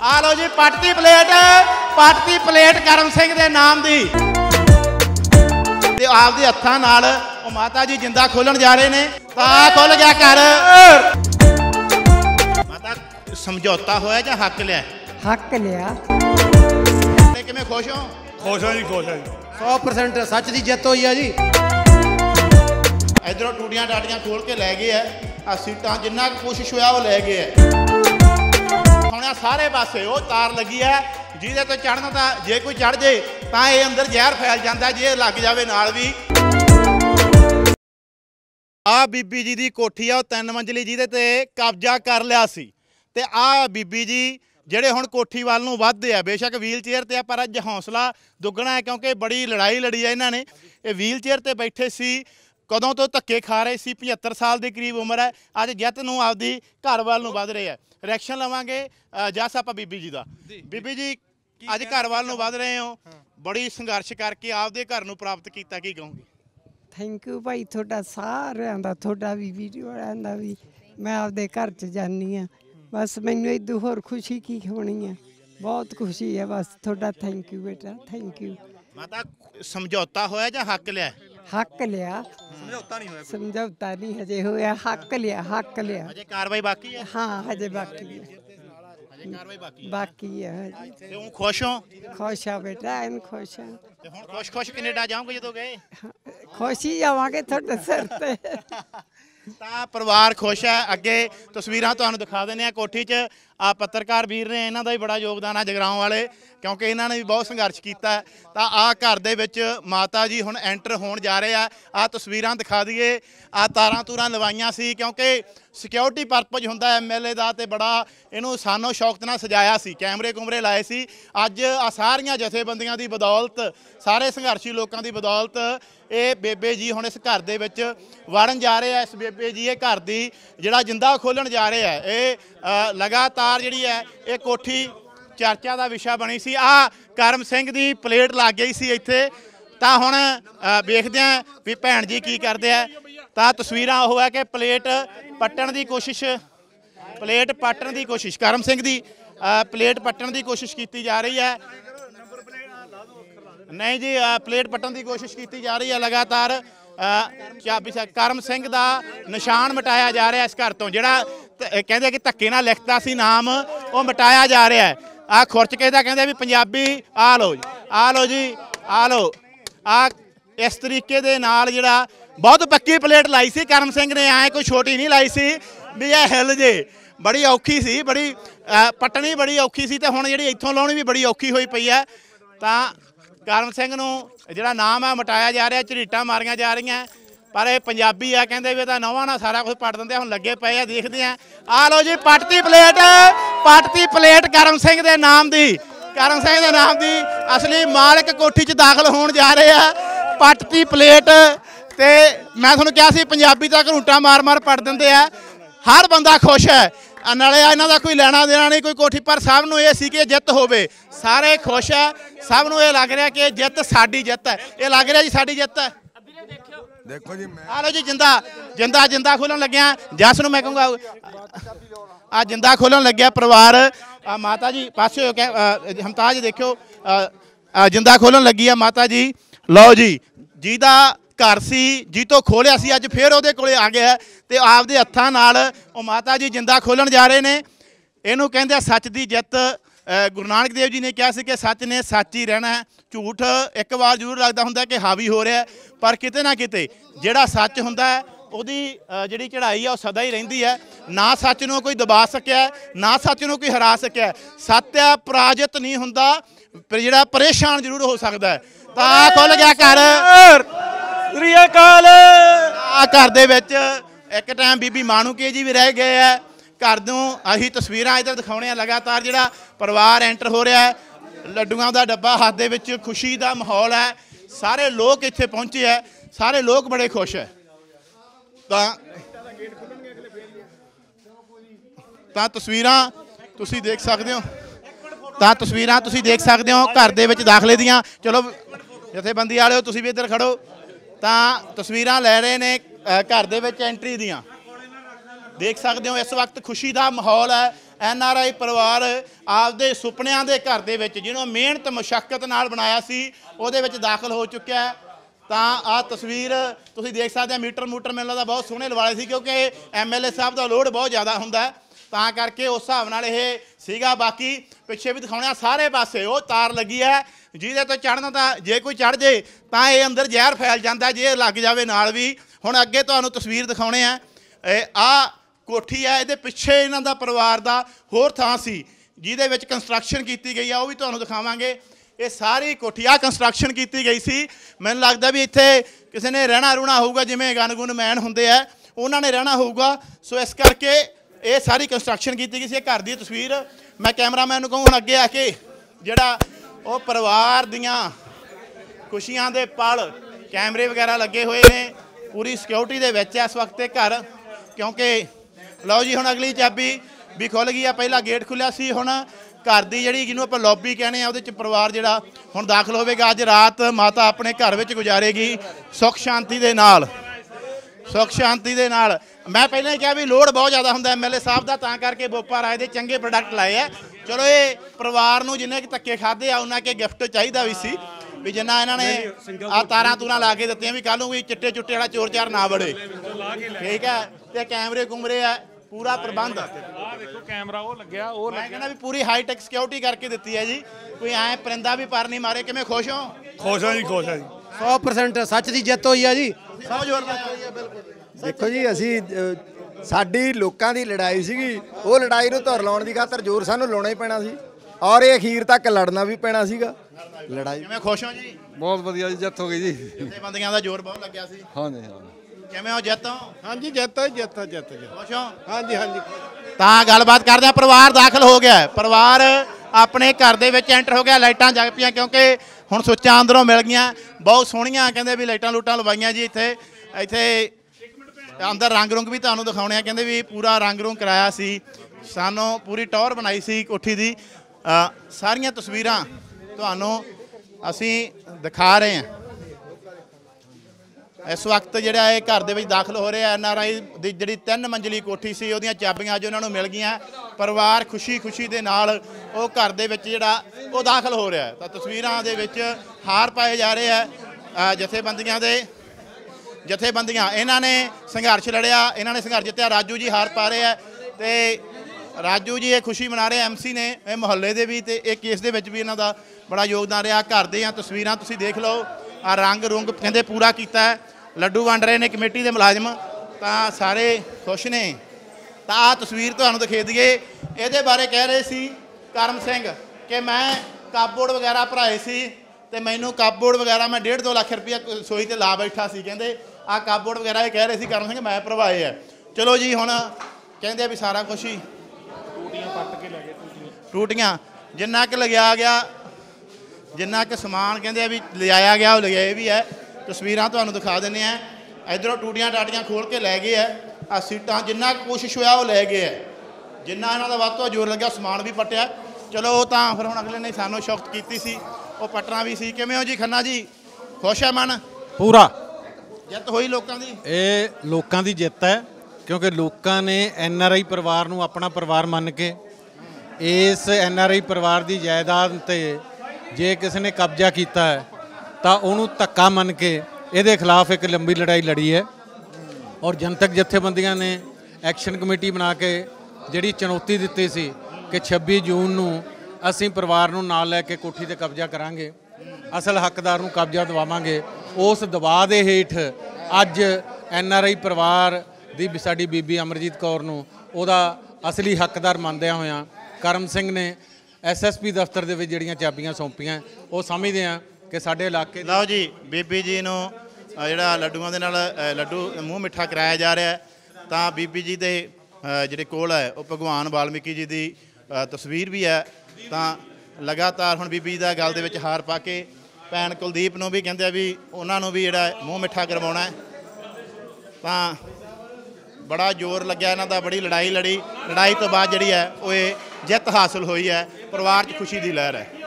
आ लो जी पाटती plate करम सिंह दे नाम दी ते आप दे हत्थां नाल ओ माता जी जिंदा खोलन जा रहे ने ता खुल गया घर। माता समझौता होया जा हक लिया? हक लिया। किवें खुश हो? खुश हो जी, खुश हो जी। 100% सच की जित हुई है जी। इधरों टूटियां डाटियां खोल के लै गए है आ सीटां, जिन्ना कोशिश होया वो लै गए है। सारे पासे वो तार लगी है जिसे तो चढ़ना था, जे कोई चढ़ जाए तो ये अंदर जहर फैल जाता, जे लग जाए नाल भी। आ बीबी जी की कोठी है 3 मंजिली, जिहदे ते कब्जा कर लिया सी ते आ बीबी जी जिहड़े हुण कोठी वाल नूं वधदे आ, बेशक व्हील चेयर ते आ पर अज हौसला दुगना है क्योंकि बड़ी लड़ाई लड़ी है इन्हां ने। ये व्हील चेयर ते बैठे सी, कदों तो धक्के खा रहे सी, 75 साल के करीब उम्र है, अज जित नूं आपदी घर वाल नूं वध रहे है। रिएक्शन लवांगे जस आप बीबी जी का। बीबी जी अज घर वाल नूं वध रहे हो, बड़ी संघर्ष करके आपदे घर नूं प्राप्त किया, की कहूँगी? थैंक यू भाई, थोड़ा सारिआं दा, थोड़ा भी वीडियो वालिआं दा भी। मैं आपदे घर च जानी हाँ, बस मैनूं इदों होर खुशी की होनी है, बहुत खुशी है बस थोड़ा। थैंक यू बेटा, थैंक यू। माता समझौता होया जा हक लिया? हक लिया। समझौता नहीं हजे होया, हक लिया, हक लिया। हजे कार्रवाई बाकी है? हाँ हजे बाकी है, बाकी है। ते हुण खुश हो? खुश है बेटा, इन खुश है। ते हुण खुश खुश कनेडा जाओगे जदों गए? खुश ही जावांगे तुहाडे सिर ते। ता परिवार खुश है। अगे तस्वीरां तुहानूं दिखा देने आ कोठी च। आ पत्रकार वीर ने, इन्हां दा भी बड़ा योगदान है जगराओं वाले, क्योंकि इन्हां ने भी बहुत संघर्ष किया। तो आ घर दे विच माता जी हुण एंटर होण जा रहे आ। आ तस्वीरां दिखा दीए। आ तारां तूरां लवाइयां सी क्योंकि सिक्योरिटी परपज हुंदा MLA दा, ते बड़ा इहनूं सानो शौकत नाल सजाया सी, कैमरे कुमरे लाए सी। अज आ सारियां जथेबंदियां दी बदौलत, सारे संघर्षी लोकां दी बदौलत ये बेबे जी हुण इस घर दे विच वड़न जा रहे आ। इस बेबे जी ये घर दी जिहड़ा जिंदा खोलण जा रहे आ। ये लगातार जिहड़ी है ये कोठी चर्चा का विषय बनी सी। आ करम सिंह की प्लेट लग गई सी इत्थे। तां हुण देखदे आ भी भैन जी की करदे आ। तां तस्वीरां ओह है कि प्लेट पट्टण की कोशिश करम सिंह की प्लेट पट्टण की कोशिश की जा रही है। नहीं जी, प्लेट पट्टण की कोशिश की जा रही है लगातार। करम सिंह का निशान मिटाया जा रहा है इस घर तो, जिहड़ा कहते कि धक्के नाल लिखता सी नाम, वो मिटाया जा रहा है। आ खुरच के कहते भी पंजाबी। आ लो जी, आ लो जी, आ लो। आ इस तरीके दे नाल जिहड़ा बहुत पक्की प्लेट लाई सी करम सिंह ने, आए कोई छोटी नहीं लाई सी भी यह हिल जे। बड़ी औखी सी, बड़ी पट्टनी बड़ी औखी सी, ते हुण जिहड़ी इत्थों लाउणी भी बड़ी औखी होई पई है। तां करम सिंह नूं जिहड़ा नाम है मिटाया जा रहा, झरीटां मारियां जा रहियां, पर यह पंजाबी आ कहते भी नौवां ना सारा कुछ पट देंगे। हम लगे पे है, देखते हैं। आ लो जी पाटती प्लेट करम सिंह के नाम की, करम सिंह के नाम की असली मालिक कोठी च दाखिल होने जा रहे हैं। पाटती प्लेट तो मैं थोड़ा क्या सी, पंजाबी तो घरूंटा मार मार पट देंगे है। हर बंदा खुश है, नाले इन्हां दा कोई लेना देना नहीं कोई कोठी, पर सबनूं ये सी कि जित होवे, सारे खुश है। सबनूं ये लग रहा कि जित साडी जित है, ये लग रहा जी साडी जित है। देखो जी, मैं आ लो जी जिंदा खोलन लग्या। जस नूं मैं कहूँगा आ जिंदा खोलन लग्या परिवार। आ माता जी पास हो के हमताज देखो, जिंदा खोलन लगी है माता जी। लो जी, जिहदा घर सी, जी तो खोलिया सी, अज फिर उहदे कोले आ गया ते आपदे हत्थां नाल ओ माता जी जिंदा खोलन जा रहे ने। इहनूं कहंदे सच दी जित। गुरु नानक देव जी ने कहा सी कि सच ने सच ही रहना है। झूठ एक बार जरूर लगता होंगे कि हावी हो रहा है, पर किते ना किते जिहड़ा सच होंदा है उहदी जिहड़ी चढ़ाई है वह सदा ही रहिंदी है। ना सच नूं कोई दबा सकिया, ना सच नूं कोई हरा सकिया। सत्य पराजित नहीं हुंदा, पर जिहड़ा परेशान जरूर हो सकता है। तां खुल गया घर दे विच एक टाइम बीबी माणूके जी भी रह गए है। घर दू अही तस्वीरां इधर दिखाने लगातार, जिहड़ा परिवार एंटर हो रहा है। लड्डुआं दा डब्बा हाथ दे विच, खुशी दा माहौल है। सारे लोग इत्थे पहुंचे है, सारे लोग बड़े खुश है। तां तस्वीरां तुसीं देख सकदे हो, घर दे विच दाखले दियां। चलो जथेबंदी वालिओ तुसीं भी इधर खड़ो। तां तस्वीरां लै रहे ने घर दे विच एंट्री दियां, देख सकते हो। इस वक्त खुशी का माहौल है। NRI परिवार आपदे सुपनियां दे घर दे विच जिन्हों मेहनत मुशक्कत नाल बनाया सी उहदे विच दाखल हो चुका है। तो आ तस्वीर तुसीं देख सकते हैं। मीटर मूटर मेरे लगता बहुत सोहणे लवाए सी क्योंकि MLA साहब का लोड बहुत ज़्यादा हुंदा तां करके उस हिसाब नाल इह सीगा। बाकी पिछे भी दिखाने सारे पासे वो तार लगी है जिहदे तो चढ़ना तो जे कोई चढ़ जाए तो ये अंदर जहर फैल जाता जे लग जाए नाल भी। हुण अगे तुहानूं तस्वीर दिखाने हैं आ कोठी है ये पिछे इन्हां दा परिवार दा होर थां सी जिहदे विच कंस्ट्रक्शन की गई है वो भी तुहानूं दिखावांगे। ये सारी कोठी आ कंस्ट्रक्शन की गई सी। मैनूं लगदा भी इत्थे किसी ने रहना रुहना होऊगा जिवें गनगुन मैन हुंदे आ उन्हां ने रहना होऊगा सो इस करके ये सारी कंस्ट्रक्शन की गई सी। घर दी तस्वीर मैं कैमरामैन नूं कहूं अगे आके जिहड़ा वो परिवार दियां खुशियां दे पल कैमरे वगैरह लगे हुए ने पूरी सिक्योरिटी दे विच इस वक्त घर क्योंकि लो जी हुण अगली चाबी भी खुल गई है। पहला गेट खुलिया सी हुण घर दी जिहड़ी जिहनूं आपां लॉबी कहने आ उहदे च परिवार जिहड़ा हुण दाखल होवेगा। अज रात माता अपने घर विच गुजारेगी सुख शांति दे नाल सुख शांति दे नाल। मैं पहले ही कहा भी लोड बहुत ज़्यादा हुंदा MLA साहब दा तां करके बोपा राय दे चंगे प्रोडक्ट लाए आ। चलो ये परिवार नूं जिन्ने कि धक्के खाधे आ उन्ना के गिफ्ट चाहीदा भी सी भी जिन्ना इन्होंने आ तारा तूरा ला के दित्तियां भी कल नूं भी चिट्टे चुट्टे वाला चोर चार ना बड़े ठीक है। तो कैमरे कुमरे है पूरा प्रबंध कैमरा वो लग्या मैं कहना भी पूरी हाई टैक सिक्योरिटी करके दित्ती है जी। कोई ऐ परिंदा भी पर नहीं मारे कि मैं खुश हाँ खुश हाँ जी 100% सच की जित हुई है जी। देखो जी असी साडी लोकां दी लड़ाई सीगी वो लड़ाई नूं धुर लाउण दी खातर जोर सानूं लाउणा ही पैना सी और ये अखीर तक लड़ना भी पैना सीगा। लड़ाई किवें खुश हो जी बहुत वधिया जी जित हो गई जी बंदियां दा जोर बहुत लग्या सी। हां जी हां किवें हो जित हां जी जित खुश हो हां जी हां जी। तां गलबात करदे आ परिवार दाखिल हो गया परिवार अपने घर दे विच एंटर हो गया। लाइटां जग पईयां क्योंकि हुण सुच्चां अंदरों मिल गईयां बहुत सोहणीयां कहंदे भी लाइटां लूटां लवाईयां जी। इत्थे इत्थे अंदर रंग रुंग भी तुहानूं दिखाउणे आ कहंदे भी पूरा रंग रुंग कराया सी सानूं पूरी टौर बनाई सी कोठी दी। सारियां तस्वीरां तुहानूं असी दिखा रहे हैं इस वक्त जिहड़ा ये घर दे विच दाखल हो रहा NRI दी जिहड़ी 3 मंजिली कोठी सी उहदियां चाबियां अज उहनां नूं मिल गईयां। परिवार खुशी खुशी दे नाल ओह घर दे विच जिहड़ा ओह दाखल हो रहा है। तां तस्वीरां दे विच हार पाए जा रहे है जथेबंदियां दे जथेबंदियां इन्हां ने संघर्ष लड़िया इन्हां ने संघर्ष जित्तिया। राजू जी हार पा रहे है ते राजू जी ये खुशी मना रहे MC ने ये मुहल्ले दे भी ते एक केस दे विच भी इन्हां दा बड़ा योगदान रहा। घर दियां तस्वीरां तुसीं देख लओ आ रंग रुंग कहंदे पूरा कीता है। लड्डू वंड रहे ने कमेटी दे मुलाजम तां सारे खुश ने। तां आ तस्वीर तुहानूं दिखा दईए इहदे बारे कह रहे सी करम सिंह कि मैं कापबोर्ड वगैरह भराए सी ते मैनूं कापबोर्ड वगैरह मैं 1.5-2 लाख रुपया सोई ते ला बैठा सी कहंदे आ कापबोर्ड वगैरह कह रहे सी करम सिंह मैं भरवाए है। चलो जी हुण कहंदे भी सारा कुछ ही टूटियां जिन्ना कि लिजाया गया जिन्ना कि समान कहते भी लिजाया गया वो लिजाए भी है। तस्वीरां तुहानूं दिखा देने हैं इधरों टूटियां टाटियां खोल के लै गए है आ सीटां जिन्ना कोशिश होया वो लै गए है जिन्ना इन्हां दा वध तो जोर लग्या समान भी पट्टिया। चलो तो फिर हुण अगले ने सानूं शौकत कीती सी वो पटना भी सी। किवें हो जी खन्ना जी खुश है मन पूरा जित होई लोकां दी ये लोकां दी जित है क्योंकि लोकां ने NRI परिवार नूं अपना परिवार मन के इस NRI परिवार की जायदाद ते जे किसी ने कब्जा किया है तो उन्होंने धक्का मन के ये खिलाफ एक लंबी लड़ाई लड़ी है और जनतक जथेबंदियां ने एक्शन कमेटी बना के जिहड़ी चुनौती दित्ती सी कि 26 जून नूं असीं परिवार नूं नाल लैके कोठी ते कब्जा करांगे असल हकदार नूं कब्जा दवावांगे। उस दबा दे हेठ अज NRI परिवार दी साडी बीबी अमरजीत कौर नूं उहदा असली हकदार मंनदिआं होइआं करम सिंह ने SSP दफ्तर दे विच जिहड़ियां चाबियां सौंपियां वो समझदे आ कि साडे इलाके लओ जी बीबी जी नूं जिहड़ा लड्डूआं दे नाल लड्डू मूँह मिठा कराया जा रहा है। तां बीबी जी दे जिहड़े कोल है वो भगवान वाल्मीकि जी दी तस्वीर भी है। तां लगातार हुण बीबी जी दा गल दे विच हार पा के भैन कुलदीप नूं भी कहंदे आ भी उहनां नूं भी जिहड़ा मूँह मिठा करवाउणा है। तां बड़ा जोर लग्या इन्हां दा बड़ी लड़ाई लड़ी लड़ाई तो बाद जिहड़ी है ओए जित हासिल हुई है परिवार 'च खुशी दी लहर है।